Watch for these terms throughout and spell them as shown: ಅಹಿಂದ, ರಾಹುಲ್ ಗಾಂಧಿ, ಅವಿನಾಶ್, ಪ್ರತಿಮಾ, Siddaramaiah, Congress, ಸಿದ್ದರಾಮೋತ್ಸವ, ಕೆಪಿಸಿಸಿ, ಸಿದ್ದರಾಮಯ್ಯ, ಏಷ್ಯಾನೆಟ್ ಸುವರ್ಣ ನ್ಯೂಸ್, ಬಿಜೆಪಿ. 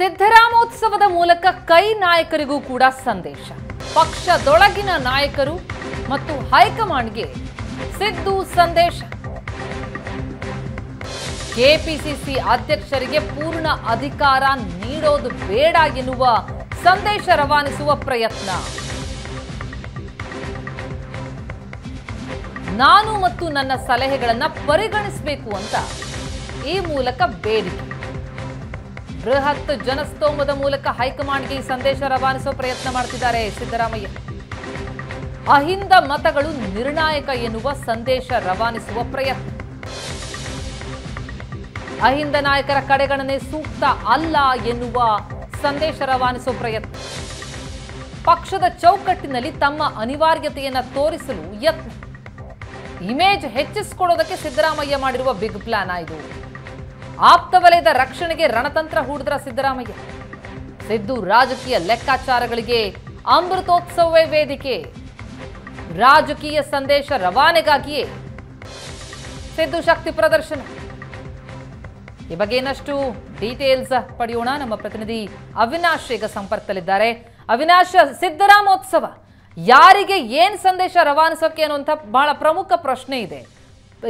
ಸಿದ್ದರಾಮೋತ್ಸವದ ಮೂಲಕ ಕೈ ನಾಯಕರಿಗೂ ಕೂಡ ಸಂದೇಶ. ಪಕ್ಷದೊಳಗಿನ ನಾಯಕರು ಮತ್ತು ಹೈಕಮಾಂಡ್ಗೆ ಸಿದ್ದು ಸಂದೇಶ. ಕೆಪಿಸಿಸಿ ಅಧ್ಯಕ್ಷರಿಗೆ ಪೂರ್ಣ ಅಧಿಕಾರ ನೀಡೋದು ಬೇಡ ಎನ್ನುವ ಸಂದೇಶ ರವಾನಿಸುವ ಪ್ರಯತ್ನ. ನಾನು ಮತ್ತು ನನ್ನ ಸಲಹೆಗಳನ್ನು ಪರಿಗಣಿಸಬೇಕು ಅಂತ ಈ ಮೂಲಕ ಬೇಡಿಕೆ. ಬೃಹತ್ ಜನಸ್ತೋಮದ ಮೂಲಕ ಹೈಕಮಾಂಡ್ಗೆ ಈ ಸಂದೇಶ ರವಾನಿಸುವ ಪ್ರಯತ್ನ ಮಾಡುತ್ತಿದ್ದಾರೆ ಸಿದ್ದರಾಮಯ್ಯ. ಅಹಿಂದ ಮತಗಳು ನಿರ್ಣಾಯಕ ಎನ್ನುವ ಸಂದೇಶ ರವಾನಿಸುವ ಪ್ರಯತ್ನ. ಅಹಿಂದ ನಾಯಕರ ಕಡೆಗಣನೆ ಸೂಕ್ತ ಅಲ್ಲ ಎನ್ನುವ ಸಂದೇಶ ರವಾನಿಸುವ ಪ್ರಯತ್ನ. ಪಕ್ಷದ ಚೌಕಟ್ಟಿನಲ್ಲಿ ತಮ್ಮ ಅನಿವಾರ್ಯತೆಯನ್ನು ತೋರಿಸಲು ಯತ್ನ. ಇಮೇಜ್ ಹೆಚ್ಚಿಸಿಕೊಳ್ಳೋದಕ್ಕೆ ಸಿದ್ದರಾಮಯ್ಯ ಮಾಡಿರುವ ಬಿಗ್ ಪ್ಲಾನ್ ಆಯಿತು. ಆಪ್ತ ವಲಯದ ರಕ್ಷಣೆಗೆ ರಣತಂತ್ರ ಹೂಡಿದ್ರ ಸಿದ್ದರಾಮಯ್ಯ. ಸಿದ್ದು ರಾಜಕೀಯ ಲೆಕ್ಕಾಚಾರಗಳಿಗೆ ಅಮೃತೋತ್ಸವವೇ ವೇದಿಕೆ. ರಾಜಕೀಯ ಸಂದೇಶ ರವಾನೆಗಾಗಿಯೇ ಸಿದ್ದು ಶಕ್ತಿ ಪ್ರದರ್ಶನ. ಈ ಬಗ್ಗೆ ಇನ್ನಷ್ಟು ಡೀಟೇಲ್ಸ್ ಪಡೆಯೋಣ. ನಮ್ಮ ಪ್ರತಿನಿಧಿ ಅವಿನಾಶ್ ಈಗ ಸಂಪರ್ಕದಲ್ಲಿದ್ದಾರೆ. ಅವಿನಾಶ್, ಸಿದ್ದರಾಮೋತ್ಸವ ಯಾರಿಗೆ ಏನ್ ಸಂದೇಶ ರವಾನಿಸೋಕೆ ಅನ್ನುವಂಥ ಬಹಳ ಪ್ರಮುಖ ಪ್ರಶ್ನೆ ಇದೆ.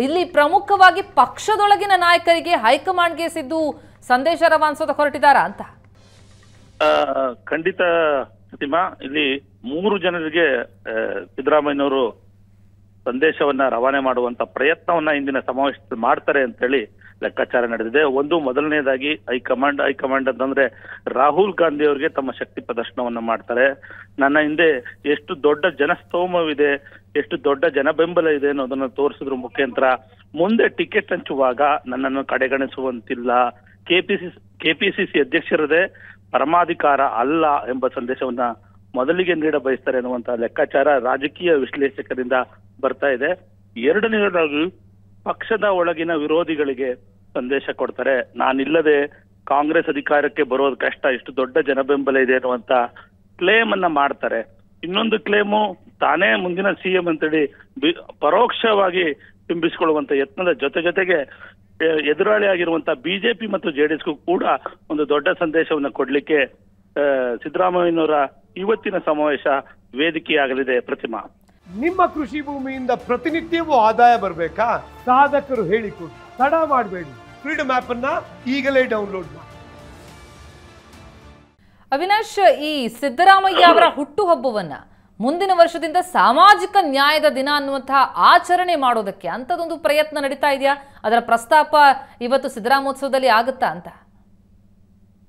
ಇಲ್ಲಿ ಪ್ರಮುಖವಾಗಿ ಪಕ್ಷದೊಳಗಿನ ನಾಯಕರಿಗೆ, ಹೈಕಮಾಂಡ್ಗೆ ಸಿದ್ದು ಸಂದೇಶ ರವಾನಿಸೋದ ಹೊರಟಿದಾರ ಅಂತ. ಖಂಡಿತ ಪ್ರತಿಮಾ, ಇಲ್ಲಿ ಮೂರು ಜನರಿಗೆ ಸಿದ್ದರಾಮಯ್ಯನವರು ಸಂದೇಶವನ್ನ ರವಾನೆ ಮಾಡುವಂತ ಪ್ರಯತ್ನವನ್ನ ಇಂದಿನ ಸಮಾವೇಶದಲ್ಲಿ ಮಾಡ್ತಾರೆ ಅಂತೇಳಿ ಲೆಕ್ಕಾಚಾರ ನಡೆದಿದೆ. ಒಂದು, ಮೊದಲನೇದಾಗಿ ಹೈಕಮಾಂಡ್ ಅಂತಂದ್ರೆ ರಾಹುಲ್ ಗಾಂಧಿ ಅವರಿಗೆ ತಮ್ಮ ಶಕ್ತಿ ಪ್ರದರ್ಶನವನ್ನ ಮಾಡ್ತಾರೆ. ನನ್ನ ಹಿಂದೆ ಎಷ್ಟು ದೊಡ್ಡ ಜನಸ್ತೋಮವಿದೆ, ಎಷ್ಟು ದೊಡ್ಡ ಜನಬೆಂಬಲ ಇದೆ ಅನ್ನೋದನ್ನ ತೋರಿಸಿದ್ರು ಮುಖಾಂತರ ಮುಂದೆ ಟಿಕೆಟ್ ಹಂಚುವಾಗ ನನ್ನನ್ನು ಕಡೆಗಣಿಸುವಂತಿಲ್ಲ, ಕೆಪಿಸಿಸಿ ಅಧ್ಯಕ್ಷರದೇ ಪರಮಾಧಿಕಾರ ಅಲ್ಲ ಎಂಬ ಸಂದೇಶವನ್ನ ಮೊದಲಿಗೆ ನೀಡ ಬಯಸ್ತಾರೆ ಅನ್ನುವಂತಹ ಲೆಕ್ಕಾಚಾರ ರಾಜಕೀಯ ವಿಶ್ಲೇಷಕರಿಂದ ಬರ್ತಾ ಇದೆ. ಎರಡನೇದಾಗಿ ಪಕ್ಷದ ಒಳಗಿನ ವಿರೋಧಿಗಳಿಗೆ ಸಂದೇಶ ಕೊಡ್ತಾರೆ. ನಾನಿಲ್ಲದೆ ಕಾಂಗ್ರೆಸ್ ಅಧಿಕಾರಕ್ಕೆ ಬರೋದು ಕಷ್ಟ, ಇಷ್ಟು ದೊಡ್ಡ ಜನಬೆಂಬಲ ಇದೆ ಅನ್ನುವಂತ ಕ್ಲೇಮ್ ಅನ್ನ ಮಾಡ್ತಾರೆ. ಇನ್ನೊಂದು ಕ್ಲೇಮು, ತಾನೇ ಮುಂದಿನ ಸಿಎಂ ಅಂತೇಳಿ ಪರೋಕ್ಷವಾಗಿ ಬಿಂಬಿಸಿಕೊಳ್ಳುವಂತ ಯತ್ನದ ಜೊತೆಗೆ ಎದುರಾಳಿ ಆಗಿರುವಂತಹ ಬಿಜೆಪಿ ಮತ್ತು ಜೆಡಿಎಸ್ಗೂ ಕೂಡ ಒಂದು ದೊಡ್ಡ ಸಂದೇಶವನ್ನು ಕೊಡ್ಲಿಕ್ಕೆ ಸಿದ್ದರಾಮಯ್ಯನವರ ಇವತ್ತಿನ ಸಮಾವೇಶ ವೇದಿಕೆಯಾಗಲಿದೆ. ಪ್ರತಿಮಾ, ನಿಮ್ಮ ಕೃಷಿ ಭೂಮಿಯಿಂದ ಪ್ರತಿನಿತ್ಯವೂ ಆದಾಯ ಬರ್ಬೇಕಾ? ಸಾಧಕರು ಹೇಳಿಕೊಡಿ, ತಡ ಮಾಡಬೇಡಿ. ಫ್ರೀಡಮ್ ಆಪ್ ಅನ್ನ ಈಗಲೇ ಡೌನ್ಲೋಡ್ ಮಾಡಿ. ಅವಿನಾಶ್, ಈ ಸಿದ್ದರಾಮಯ್ಯ ಅವರ ಹುಟ್ಟುಹಬ್ಬವನ್ನ ಮುಂದಿನ ವರ್ಷದಿಂದ ಸಾಮಾಜಿಕ ನ್ಯಾಯದ ದಿನ ಅನ್ನುವಂತಹ ಆಚರಣೆ ಮಾಡೋದಕ್ಕೆ ಅಂತದೊಂದು ಪ್ರಯತ್ನ ನಡೀತಾ ಇದೆಯಾ? ಅದರ ಪ್ರಸ್ತಾಪ ಇವತ್ತು ಸಿದ್ದರಾಮೋತ್ಸವದಲ್ಲಿ ಆಗುತ್ತಾ ಅಂತ?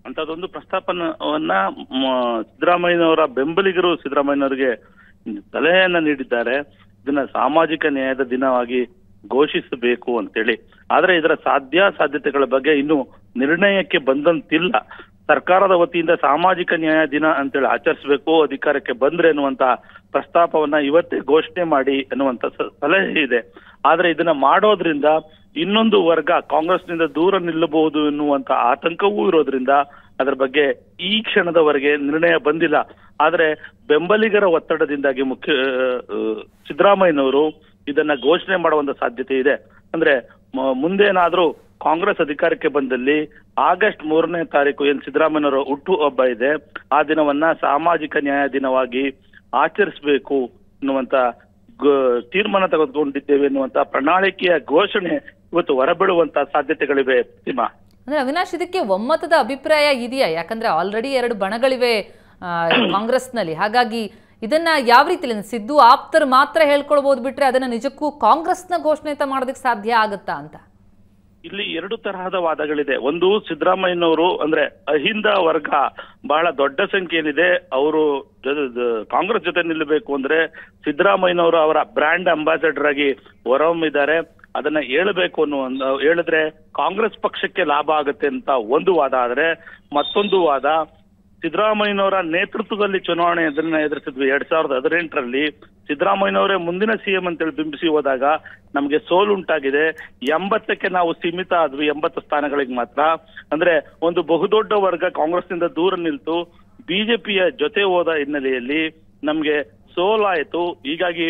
ಅಂತದೊಂದು ಪ್ರಸ್ತಾಪವನ್ನ ಸಿದ್ದರಾಮಯ್ಯನವರ ಬೆಂಬಲಿಗರು ಸಿದ್ದರಾಮಯ್ಯನವರಿಗೆ ಸಲಹೆಯನ್ನ ನೀಡಿದ್ದಾರೆ. ಇದನ್ನ ಸಾಮಾಜಿಕ ನ್ಯಾಯದ ದಿನವಾಗಿ ಘೋಷಿಸಬೇಕು ಅಂತೇಳಿ. ಆದ್ರೆ ಇದರ ಸಾಧ್ಯತೆಗಳ ಬಗ್ಗೆ ಇನ್ನು ನಿರ್ಣಯಕ್ಕೆ ಬಂದಂತಿಲ್ಲ. ಸರ್ಕಾರದ ವತಿಯಿಂದ ಸಾಮಾಜಿಕ ನ್ಯಾಯ ದಿನ ಅಂತೇಳಿ ಆಚರಿಸಬೇಕು, ಅಧಿಕಾರಕ್ಕೆ ಬಂದ್ರೆ ಅನ್ನುವಂತ ಪ್ರಸ್ತಾಪವನ್ನ ಇವತ್ತೇ ಘೋಷಣೆ ಮಾಡಿ ಅನ್ನುವಂತ ಸಲಹೆ ಇದೆ. ಆದ್ರೆ ಇದನ್ನ ಮಾಡೋದ್ರಿಂದ ಇನ್ನೊಂದು ವರ್ಗ ಕಾಂಗ್ರೆಸ್ನಿಂದ ದೂರ ನಿಲ್ಲಬಹುದು ಎನ್ನುವಂತ ಆತಂಕವೂ ಇರೋದ್ರಿಂದ ಅದರ ಬಗ್ಗೆ ಈ ಕ್ಷಣದವರೆಗೆ ನಿರ್ಣಯ ಬಂದಿಲ್ಲ. ಆದ್ರೆ ಬೆಂಬಲಿಗರ ಒತ್ತಡದಿಂದಾಗಿ ಸಿದ್ದರಾಮಯ್ಯನವರು ಇದನ್ನ ಘೋಷಣೆ ಮಾಡುವಂತ ಸಾಧ್ಯತೆ ಇದೆ. ಅಂದ್ರೆ ಮುಂದೇನಾದ್ರೂ ಕಾಂಗ್ರೆಸ್ ಅಧಿಕಾರಕ್ಕೆ ಬಂದಲ್ಲಿ ಆಗಸ್ಟ್ 3ನೇ ತಾರೀಕು ಏನ್ ಸಿದ್ದರಾಮಯ್ಯನವರ ಹುಟ್ಟು ಹಬ್ಬ ಇದೆ, ಆ ದಿನವನ್ನ ಸಾಮಾಜಿಕ ನ್ಯಾಯ ದಿನವಾಗಿ ಆಚರಿಸಬೇಕು ಅನ್ನುವಂತ ತೀರ್ಮಾನ ತೆಗೆದುಕೊಂಡಿದ್ದೇವೆ ಎನ್ನುವಂತ ಪ್ರಣಾಳಿಕೆಯ ಘೋಷಣೆ ಇವತ್ತು ಹೊರಬೀಳುವಂತ ಸಾಧ್ಯತೆಗಳಿವೆ. ಸಿಮಾ, ಅಂದ್ರೆ ಅವಿನಾಶ್, ಇದಕ್ಕೆ ಒಮ್ಮತದ ಅಭಿಪ್ರಾಯ ಇದೆಯಾ? ಯಾಕಂದ್ರೆ ಆಲ್ರೆಡಿ 2 ಬಣಗಳಿವೆ ಕಾಂಗ್ರೆಸ್ನಲ್ಲಿ. ಹಾಗಾಗಿ ಇದನ್ನ ಯಾವ ರೀತಿಯಲ್ಲಿ ಸಿದ್ದು ಆಪ್ತರು ಮಾತ್ರ ಹೇಳ್ಕೊಳ್ಬಹುದು, ಬಿಟ್ರೆ ಅದನ್ನ ನಿಜಕ್ಕೂ ಕಾಂಗ್ರೆಸ್ನ ಘೋಷಣೆ ಮಾಡೋದಕ್ಕೆ ಸಾಧ್ಯ ಆಗುತ್ತಾ ಅಂತ? ಇಲ್ಲಿ 2 ತರಹದ ವಾದಗಳಿದೆ. ಒಂದು, ಸಿದ್ದರಾಮಯ್ಯನವರು ಅಂದ್ರೆ ಅಹಿಂದ ವರ್ಗ ಬಹಳ ದೊಡ್ಡ ಸಂಖ್ಯೆಯಲ್ಲಿದೆ, ಅವರು ಕಾಂಗ್ರೆಸ್ ಜೊತೆ ನಿಲ್ಲಬೇಕು ಅಂದ್ರೆ ಸಿದ್ದರಾಮಯ್ಯನವರು ಅವರ ಬ್ರ್ಯಾಂಡ್ ಅಂಬಾಸಡರ್ ಆಗಿ ಹೊರಹೊಮ್ಮಿದ್ದಾರೆ, ಅದನ್ನ ಹೇಳಬೇಕು ಹೇಳಿದ್ರೆ ಕಾಂಗ್ರೆಸ್ ಪಕ್ಷಕ್ಕೆ ಲಾಭ ಆಗುತ್ತೆ ಅಂತ ಒಂದು ವಾದ. ಆದ್ರೆ ಮತ್ತೊಂದು ವಾದ, ಸಿದ್ದರಾಮಯ್ಯನವರ ನೇತೃತ್ವದಲ್ಲಿ ಚುನಾವಣೆ ಅದನ್ನ ಎದುರಿಸಿದ್ವಿ 2018ರಲ್ಲಿ. ಸಿದ್ದರಾಮಯ್ಯನವರೇ ಮುಂದಿನ ಸಿಎಂ ಅಂತೇಳಿ ಬಿಂಬಿಸಿ ಹೋದಾಗ ನಮ್ಗೆ ಸೋಲು ಉಂಟಾಗಿದೆ, 80ಕ್ಕೆ ನಾವು ಸೀಮಿತ ಆದ್ವಿ, 80 ಸ್ಥಾನಗಳಿಗೆ ಮಾತ್ರ. ಅಂದ್ರೆ ಒಂದು ಬಹುದೊಡ್ಡ ವರ್ಗ ಕಾಂಗ್ರೆಸ್ನಿಂದ ದೂರ ನಿಲ್ತು, ಬಿಜೆಪಿಯ ಜೊತೆ ಹೋದ ಹಿನ್ನೆಲೆಯಲ್ಲಿ ನಮ್ಗೆ ಸೋಲಾಯಿತು. ಹೀಗಾಗಿ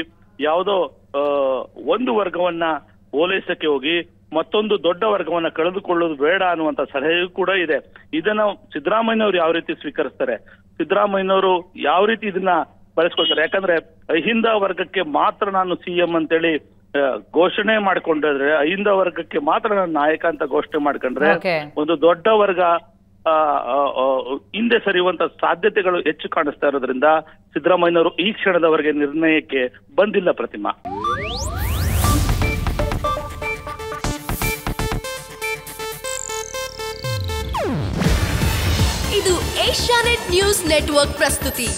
ಯಾವುದೋ ಒಂದು ವರ್ಗವನ್ನ ಓಲೈಸಕ್ಕೆ ಹೋಗಿ ಮತ್ತೊಂದು ದೊಡ್ಡ ವರ್ಗವನ್ನ ಕಳೆದುಕೊಳ್ಳೋದು ಬೇಡ ಅನ್ನುವಂತ ಸಲಹೆಯೂ ಕೂಡ ಇದೆ. ಇದನ್ನ ಸಿದ್ದರಾಮಯ್ಯನವರು ಯಾವ ರೀತಿ ಸ್ವೀಕರಿಸ್ತಾರೆ, ಸಿದ್ದರಾಮಯ್ಯನವರು ಯಾವ ರೀತಿ ಇದನ್ನ ಬಳಸ್ಕೊಳ್ತಾರೆ? ಯಾಕಂದ್ರೆ ಅಹಿಂದ ವರ್ಗಕ್ಕೆ ಮಾತ್ರ ನಾನು ಸಿಎಂ ಅಂತೇಳಿ ಘೋಷಣೆ ಮಾಡ್ಕೊಂಡ್ರೆ, ಅಹಿಂದ ವರ್ಗಕ್ಕೆ ಮಾತ್ರ ನಾನು ನಾಯಕ ಅಂತ ಘೋಷಣೆ ಮಾಡ್ಕೊಂಡ್ರೆ ಒಂದು ದೊಡ್ಡ ವರ್ಗ ಹಿಂದೆ ಸರಿಯುವಂತ ಸಾಧ್ಯತೆಗಳು ಹೆಚ್ಚು ಕಾಣಿಸ್ತಾ ಇರೋದ್ರಿಂದ ಸಿದ್ದರಾಮಯ್ಯನವರು ಈ ಕ್ಷಣದವರೆಗೆ ನಿರ್ಣಯಕ್ಕೆ ಬಂದಿಲ್ಲ. ಪ್ರತಿಮಾ, ಇದು ಏಷ್ಯಾನೆಟ್ ನ್ಯೂಸ್ ನೆಟ್ವರ್ಕ್ ಪ್ರಸ್ತುತಿ.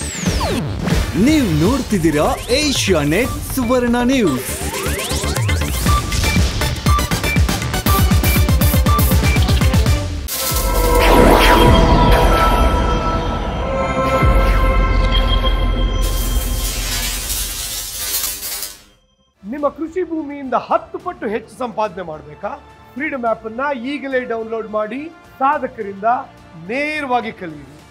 ನೀವು ನೋಡ್ತಿದ್ದೀರಾ ಏಷ್ಯಾನೆಟ್ ಸುವರ್ಣ ನ್ಯೂಸ್. ನಿಮ್ಮ ಕೃಷಿ ಭೂಮಿಯಿಂದ 10 ಪಟ್ಟು ಹೆಚ್ಚು ಸಂಪಾದನೆ ಮಾಡಬೇಕಾ? ಫ್ರೀಡಮ್ ಆಪ್ ಅನ್ನ ಈಗಲೇ ಡೌನ್ಲೋಡ್ ಮಾಡಿ ಸಾಧಕರಿಂದ ನೇರವಾಗಿ ಕಲಿಯಿರಿ.